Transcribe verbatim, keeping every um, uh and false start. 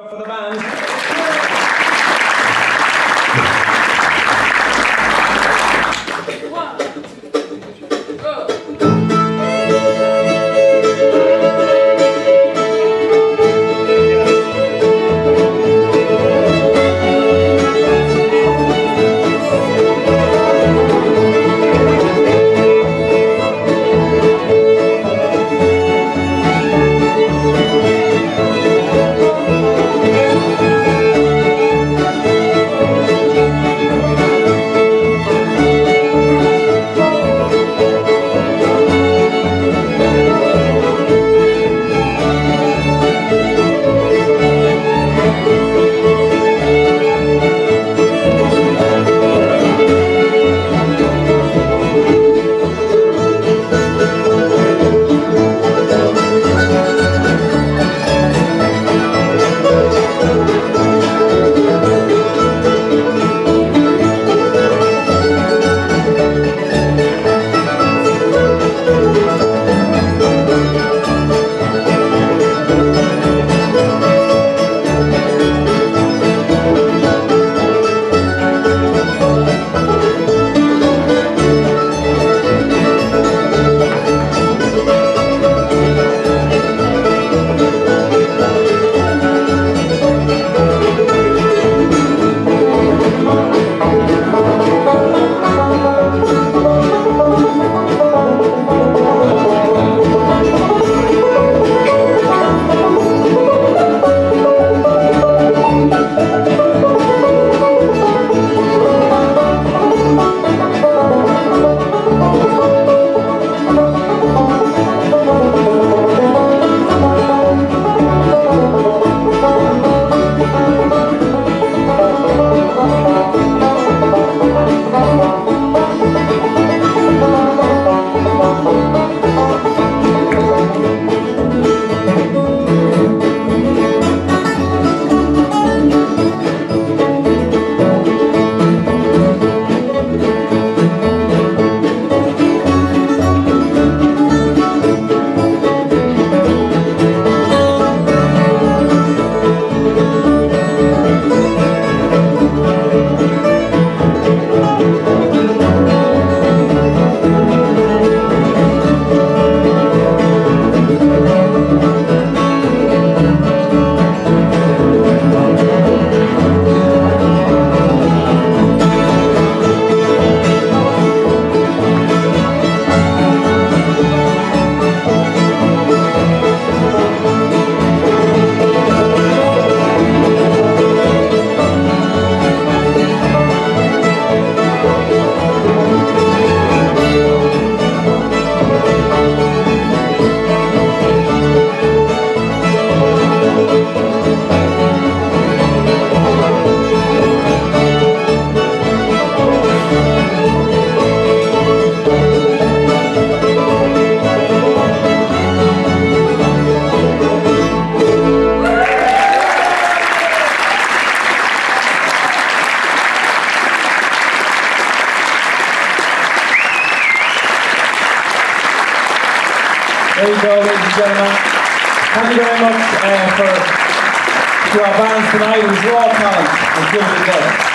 Give it up for the band. One, two, go. There you go, ladies and gentlemen. Thank you very much uh, for, to our bands tonight. It was raw talent. It was good to go.